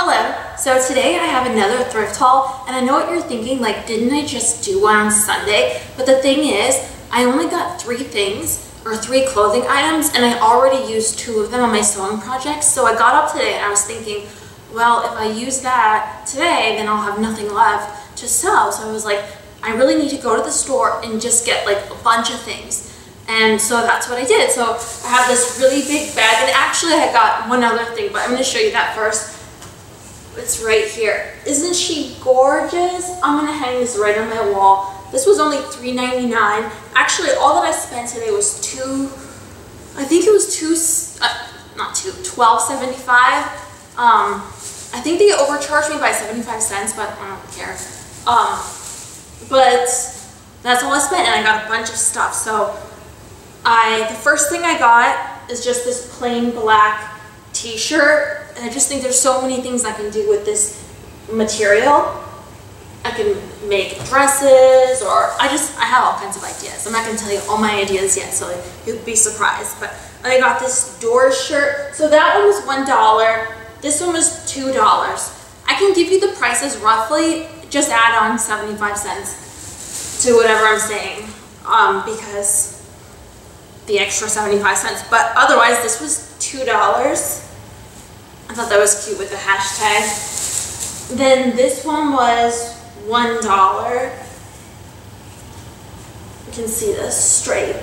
Hello, so today I have another thrift haul, and I know what you're thinking, like, didn't I just do one on Sunday? But the thing is, I only got three things, or three clothing items, and I already used two of them on my sewing project. So I got up today and I was thinking, well, if I use that today, then I'll have nothing left to sew. So I was like, I really need to go to the store and just get like a bunch of things. And so that's what I did. So I have this really big bag, and actually I got one other thing, but I'm going to show you that first. It's right here. Isn't she gorgeous? I'm going to hang this right on my wall. This was only $3.99. Actually, all that I spent today was $12.75. I think they overcharged me by 75 cents, but I don't care. But that's all I spent, and I got a bunch of stuff. So the first thing I got is just this plain black t-shirt, and I just think there's so many things I can do with this material. I can make dresses, or I have all kinds of ideas. I'm not going to tell you all my ideas yet, so you'll be surprised. But I got this Doors shirt. So that one was $1. This one was $2. I can give you the prices roughly. Just add on 75 cents to whatever I'm saying, because the extra 75 cents. But otherwise, this was $2. I thought that was cute with the hashtag. Then this one was $1. You can see this straight.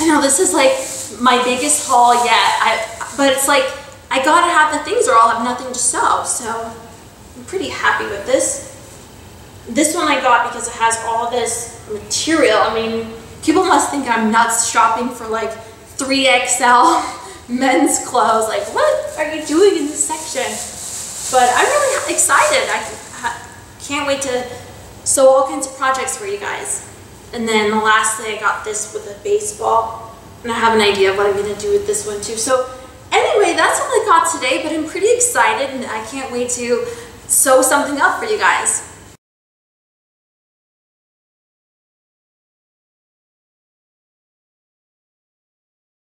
I know this is like my biggest haul yet. But it's like I gotta have the things or I'll have nothing to sew. So I'm pretty happy with this. This one I got because it has all this material. I mean, people must think I'm nuts shopping for like 3XL. Men's clothes, like, what are you doing in this section? But I'm really excited. I can't wait to sew all kinds of projects for you guys. And then the last thing, I got this with a baseball, and I have an idea of what I'm going to do with this one too. So anyway, that's all I got today, but I'm pretty excited, and I can't wait to sew something up for you guys.